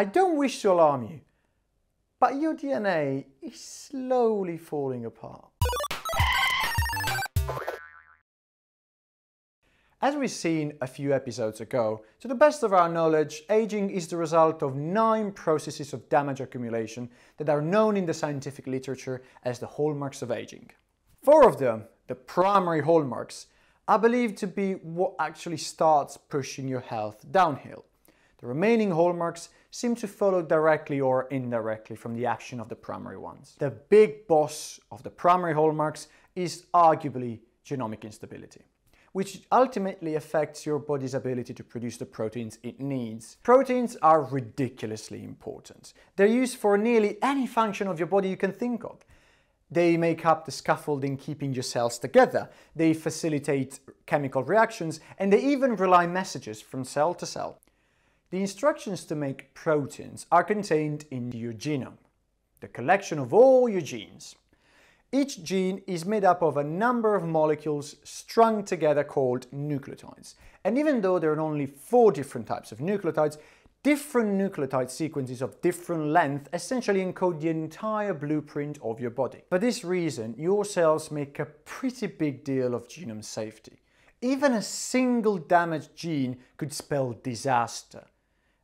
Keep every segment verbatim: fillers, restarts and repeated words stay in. I don't wish to alarm you, but your D N A is slowly falling apart. As we've seen a few episodes ago, to the best of our knowledge, aging is the result of nine processes of damage accumulation that are known in the scientific literature as the hallmarks of aging. Four of them, the primary hallmarks, are believed to be what actually starts pushing your health downhill. The remaining hallmarks seem to follow directly or indirectly from the action of the primary ones. The big boss of the primary hallmarks is arguably genomic instability, which ultimately affects your body's ability to produce the proteins it needs. Proteins are ridiculously important. They're used for nearly any function of your body you can think of. They make up the scaffolding keeping your cells together, they facilitate chemical reactions, and they even relay messages from cell to cell. The instructions to make proteins are contained in your genome, the collection of all your genes. Each gene is made up of a number of molecules strung together called nucleotides. And even though there are only four different types of nucleotides, different nucleotide sequences of different length essentially encode the entire blueprint of your body. For this reason, your cells make a pretty big deal of genome safety. Even a single damaged gene could spell disaster.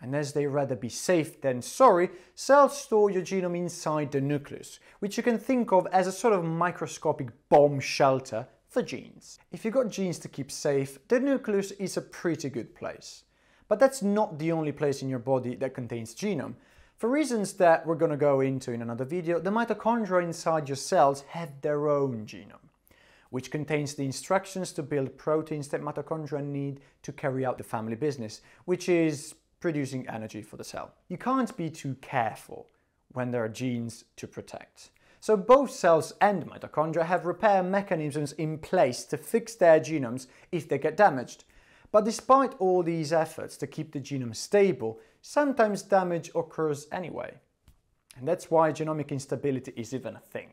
And as they rather be safe than sorry, cells store your genome inside the nucleus, which you can think of as a sort of microscopic bomb shelter for genes. If you've got genes to keep safe, the nucleus is a pretty good place. But that's not the only place in your body that contains genome. For reasons that we're going to go into in another video, the mitochondria inside your cells have their own genome, which contains the instructions to build proteins that mitochondria need to carry out the family business, which is producing energy for the cell. You can't be too careful when there are genes to protect. So both cells and mitochondria have repair mechanisms in place to fix their genomes if they get damaged. But despite all these efforts to keep the genome stable, sometimes damage occurs anyway. And that's why genomic instability is even a thing.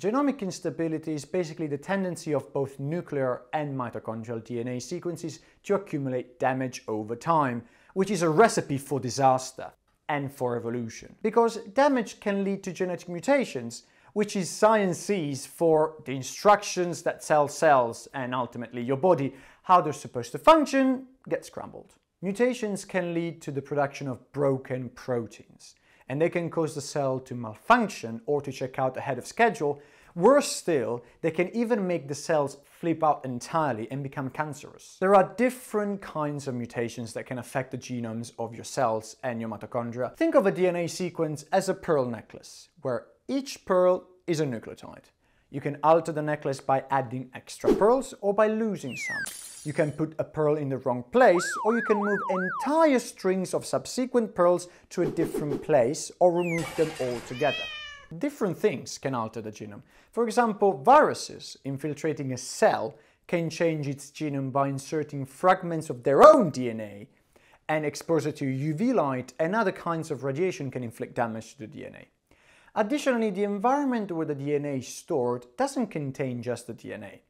Genomic instability is basically the tendency of both nuclear and mitochondrial D N A sequences to accumulate damage over time, which is a recipe for disaster and for evolution. Because damage can lead to genetic mutations, which is science's for the instructions that tell cells and ultimately your body how they're supposed to function get scrambled. Mutations can lead to the production of broken proteins, and they can cause the cell to malfunction or to check out ahead of schedule. Worse still, they can even make the cells flip out entirely and become cancerous. There are different kinds of mutations that can affect the genomes of your cells and your mitochondria. Think of a D N A sequence as a pearl necklace, where each pearl is a nucleotide. You can alter the necklace by adding extra pearls or by losing some. You can put a pearl in the wrong place, or you can move entire strings of subsequent pearls to a different place or remove them altogether. Different things can alter the genome. For example, viruses infiltrating a cell can change its genome by inserting fragments of their own D N A, and exposure to U V light and other kinds of radiation can inflict damage to the D N A. Additionally, the environment where the D N A is stored doesn't contain just the D N A.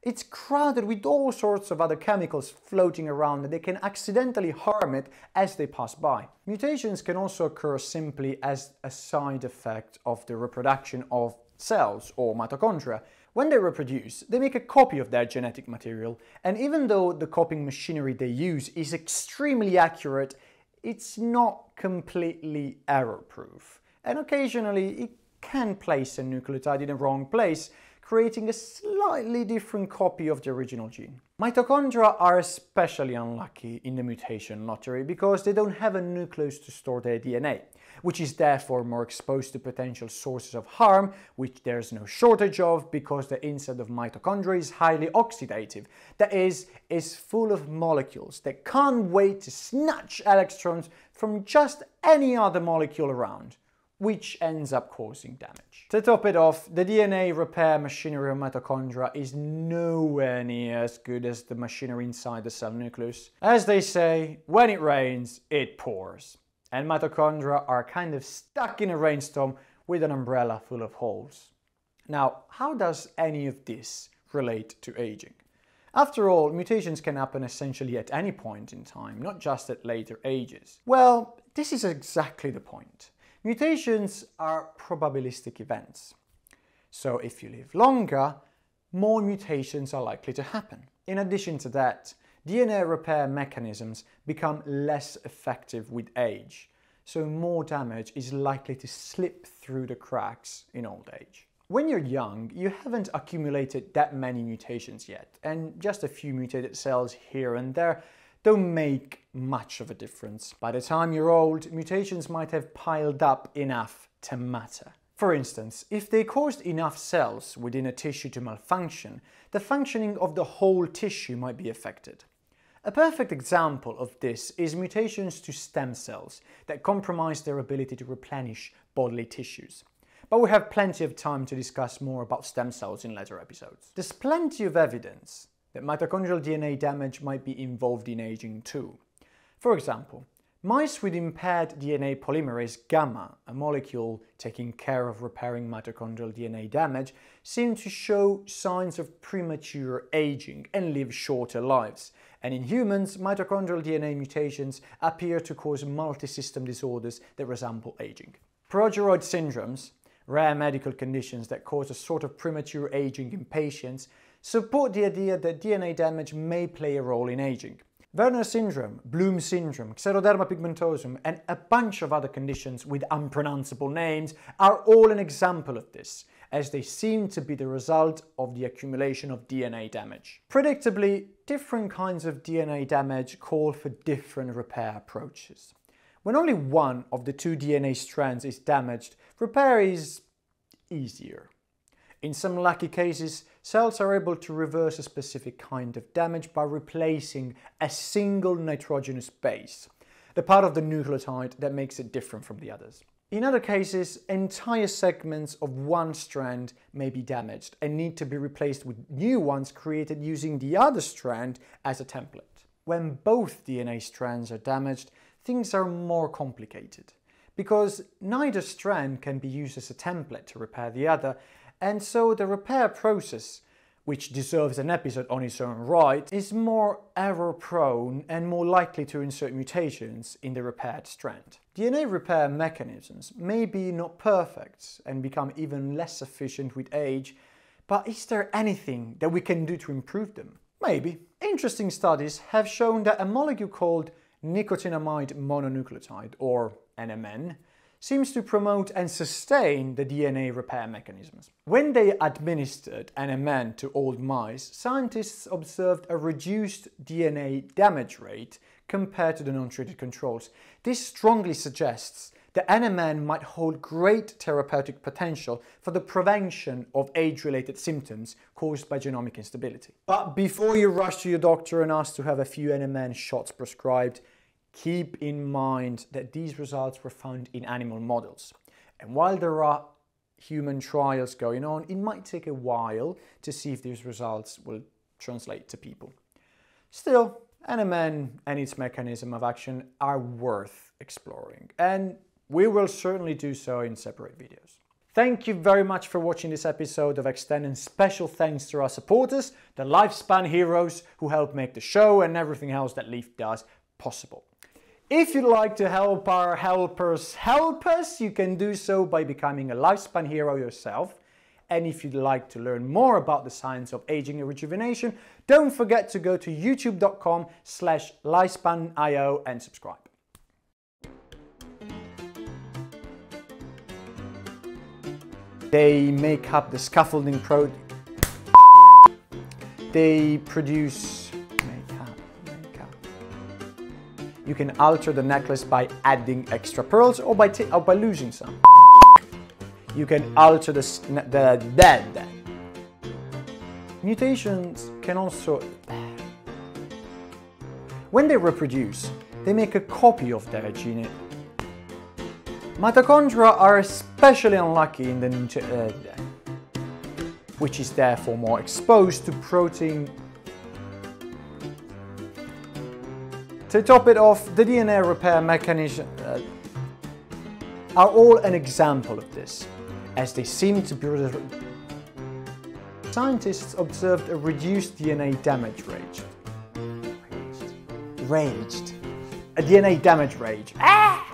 It's crowded with all sorts of other chemicals floating around and they can accidentally harm it as they pass by. Mutations can also occur simply as a side effect of the reproduction of cells or mitochondria. When they reproduce, they make a copy of their genetic material, and even though the copying machinery they use is extremely accurate, it's not completely error-proof. And occasionally it can place a nucleotide in the wrong place, creating a slightly different copy of the original gene. Mitochondria are especially unlucky in the mutation lottery because they don't have a nucleus to store their D N A, which is therefore more exposed to potential sources of harm, which there's no shortage of because the inside of mitochondria is highly oxidative, that is, is full of molecules that can't wait to snatch electrons from just any other molecule around, which ends up causing damage. To top it off, the D N A repair machinery of mitochondria is nowhere near as good as the machinery inside the cell nucleus. As they say, when it rains, it pours. And mitochondria are kind of stuck in a rainstorm with an umbrella full of holes. Now, how does any of this relate to aging? After all, mutations can happen essentially at any point in time, not just at later ages. Well, this is exactly the point. Mutations are probabilistic events. So if you live longer, more mutations are likely to happen. In addition to that, D N A repair mechanisms become less effective with age, so more damage is likely to slip through the cracks in old age. When you're young, you haven't accumulated that many mutations yet, and just a few mutated cells here and there don't make much of a difference. By the time you're old, mutations might have piled up enough to matter. For instance, if they caused enough cells within a tissue to malfunction, the functioning of the whole tissue might be affected. A perfect example of this is mutations to stem cells that compromise their ability to replenish bodily tissues. But we have plenty of time to discuss more about stem cells in later episodes. There's plenty of evidence that mitochondrial D N A damage might be involved in aging too. For example, mice with impaired D N A polymerase gamma, a molecule taking care of repairing mitochondrial D N A damage, seem to show signs of premature aging and live shorter lives. And in humans, mitochondrial D N A mutations appear to cause multisystem disorders that resemble aging. Progeroid syndromes, rare medical conditions that cause a sort of premature aging in patients, support the idea that D N A damage may play a role in aging. Werner syndrome, Bloom syndrome, Xeroderma pigmentosum, and a bunch of other conditions with unpronounceable names are all an example of this, as they seem to be the result of the accumulation of D N A damage. Predictably, different kinds of D N A damage call for different repair approaches. When only one of the two D N A strands is damaged, repair is easier. In some lucky cases, cells are able to reverse a specific kind of damage by replacing a single nitrogenous base, the part of the nucleotide that makes it different from the others. In other cases, entire segments of one strand may be damaged and need to be replaced with new ones created using the other strand as a template. When both D N A strands are damaged, things are more complicated, because neither strand can be used as a template to repair the other, and so the repair process, which deserves an episode on its own right, is more error-prone and more likely to insert mutations in the repaired strand. D N A repair mechanisms may be not perfect and become even less efficient with age, but is there anything that we can do to improve them? Maybe. Interesting studies have shown that a molecule called nicotinamide mononucleotide, or N M N, seems to promote and sustain the D N A repair mechanisms. When they administered N M N to old mice, scientists observed a reduced D N A damage rate compared to the non-treated controls. This strongly suggests that N M N might hold great therapeutic potential for the prevention of age-related symptoms caused by genomic instability. But before you rush to your doctor and ask to have a few N M N shots prescribed, keep in mind that these results were found in animal models. And while there are human trials going on, it might take a while to see if these results will translate to people. Still, N M N and its mechanism of action are worth exploring, and we will certainly do so in separate videos. Thank you very much for watching this episode of Extend, and special thanks to our supporters, the Lifespan Heroes, who help make the show and everything else that Leaf does possible. If you'd like to help our helpers help us, you can do so by becoming a Lifespan Hero yourself. And if you'd like to learn more about the science of aging and rejuvenation, don't forget to go to youtube.com slash lifespan dot i o and subscribe. They make up the scaffolding pro... They produce... Make up, make up. You can alter the necklace by adding extra pearls or by, or by losing some. You can alter the, the dead. Mutations can also... When they reproduce, they make a copy of their gene. Mitochondria are especially unlucky in the uh, which is therefore more exposed to protein. To top it off, the D N A repair mechanism uh, are all an example of this, as they seem to be scientists observed a reduced D N A damage rate. Raged. A D N A damage rage. Ah!